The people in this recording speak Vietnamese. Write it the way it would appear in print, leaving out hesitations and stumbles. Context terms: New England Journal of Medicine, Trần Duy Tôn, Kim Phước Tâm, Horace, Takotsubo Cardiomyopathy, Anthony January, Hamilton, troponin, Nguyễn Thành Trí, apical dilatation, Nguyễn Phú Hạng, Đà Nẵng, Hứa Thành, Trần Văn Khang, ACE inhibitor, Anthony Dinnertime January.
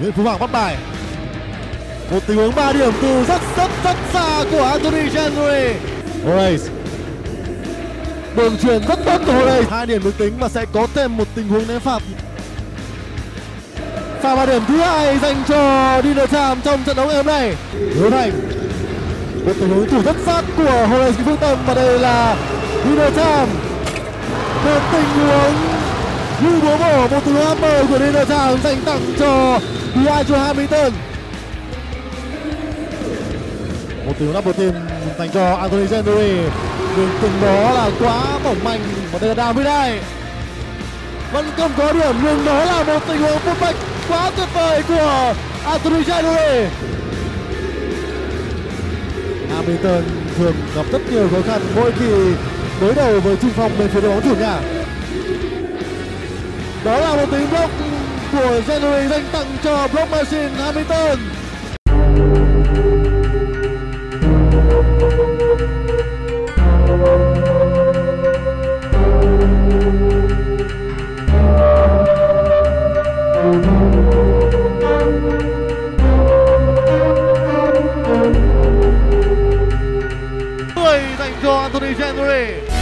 Nguyễn Phú Hạng bắt bài. Một tình huống 3 điểm từ rất xa của Anthony January. Horace, đường truyền rất tốt của Horace. 2 điểm được tính và sẽ có thêm một tình huống ném phạt. Pha 3 điểm thứ hai dành cho Dinner trong trận đấu ngày hôm nay. Hứa Thành, một tình huống thủ rất sát của Horace Kim Phước Tâm và đây là Dinner. Một tình huống như bố bổ, một tình huống hammer của Dinner dành tặng cho Hamilton. Một tình huống double team dành cho Anthony January. Đường từng đó là quá mỏng manh và đây là đá với đây. Vẫn không có điểm nhưng đó là một tình huống phút bạch quá tuyệt vời của Anthony January. Hamilton thường gặp rất nhiều khó khăn mỗi khi đối đầu với trung phong bên phía đội bóng chủ nhà. Đó là một tình block của January dành tặng cho block machine Hamilton. Dành cho Anthony January.